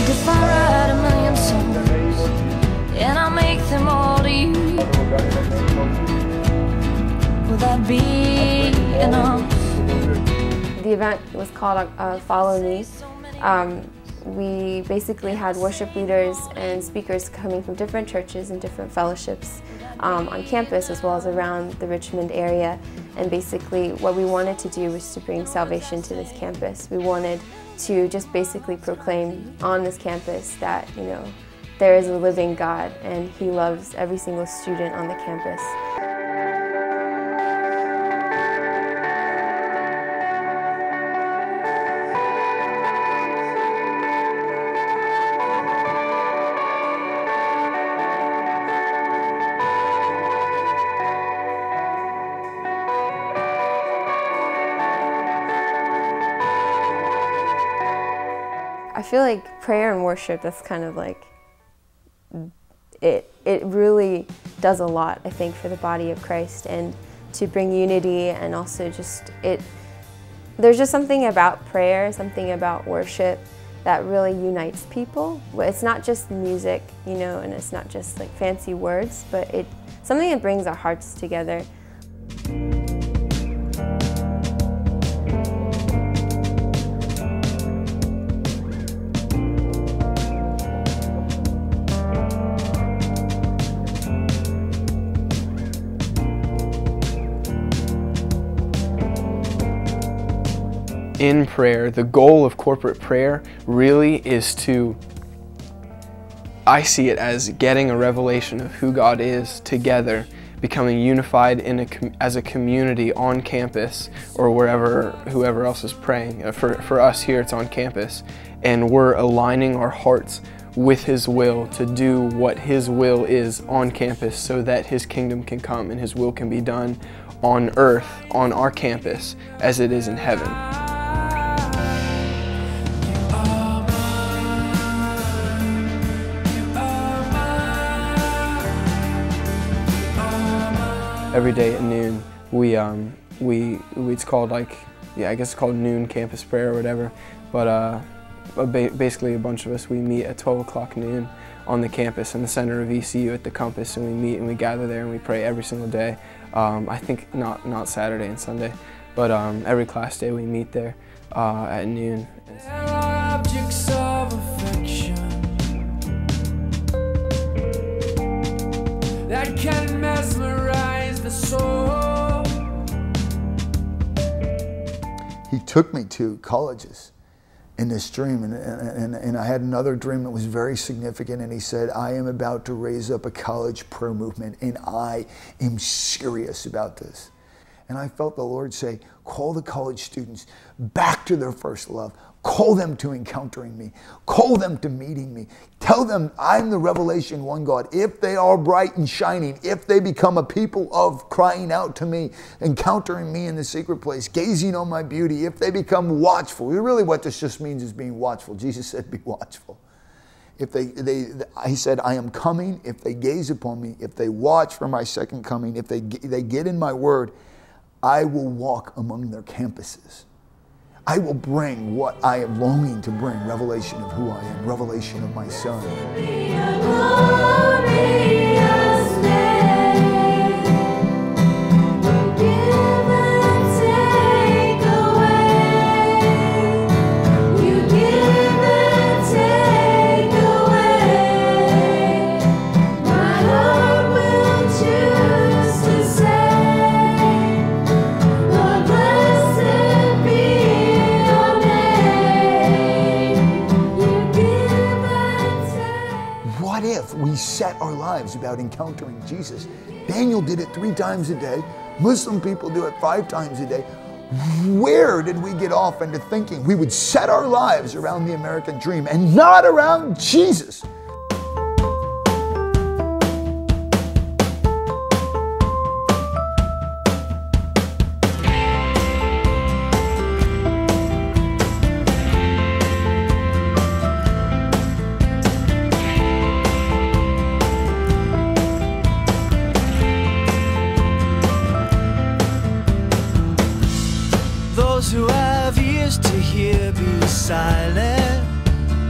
If I write a million songs and I make them all to you, will that be enough? The event was called Follow Me. We basically had worship leaders and speakers coming from different churches and different fellowships on campus as well as around the Richmond area. And basically what we wanted to do was to bring salvation to this campus. We wanted to just basically proclaim on this campus that, you know, there is a living God and He loves every single student on the campus. I feel like prayer and worship, that's kind of like it. It really does a lot, I think, for the body of Christ and to bring unity, and also just it. There's just something about prayer, something about worship that really unites people. It's not just music, you know, and it's not just like fancy words, but it's something that brings our hearts together. In prayer, the goal of corporate prayer really is to, I see it as getting a revelation of who God is together, becoming unified in as a community on campus or wherever, whoever else is praying. For us here, it's on campus, and we're aligning our hearts with His will to do what His will is on campus so that His kingdom can come and His will can be done on earth, on our campus, as it is in heaven. Every day at noon, it's called like, yeah, I guess it's called noon campus prayer or whatever, but basically a bunch of us, we meet at 12 o'clock noon on the campus in the center of VCU at the Compass, and we meet and we gather there and we pray every single day. I think not Saturday and Sunday, but every class day we meet there at noon. That can mesmerize the soul. He took me to colleges in this dream, and I had another dream that was very significant, and he said, I am about to raise up a college prayer movement, and I am serious about this. And I felt the Lord say, call the college students back to their first love. Call them to encountering me. Call them to meeting me. Tell them I'm the revelation one God. If they are bright and shining, if they become a people of crying out to me, encountering me in the secret place, gazing on my beauty, if they become watchful. Really what this just means is being watchful. Jesus said, be watchful. If he said, I am coming. If they gaze upon me, if they watch for my second coming, if they get in my word, I will walk among their campuses. I will bring what I am longing to bring, revelation of who I am, revelation of my Son. We set our lives about encountering Jesus. Daniel did it 3 times a day. Muslim people do it 5 times a day. Where did we get off into thinking we would set our lives around the American dream and not around Jesus? to have ears to hear, be silent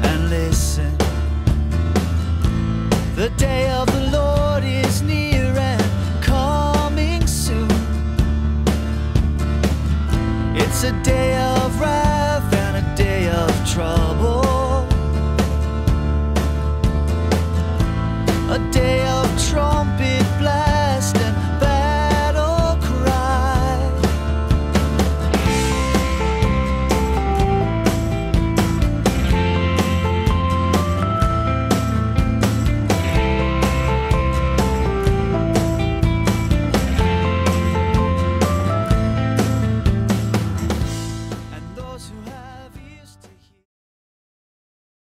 and listen. The day of the Lord is near and coming soon. It's a day of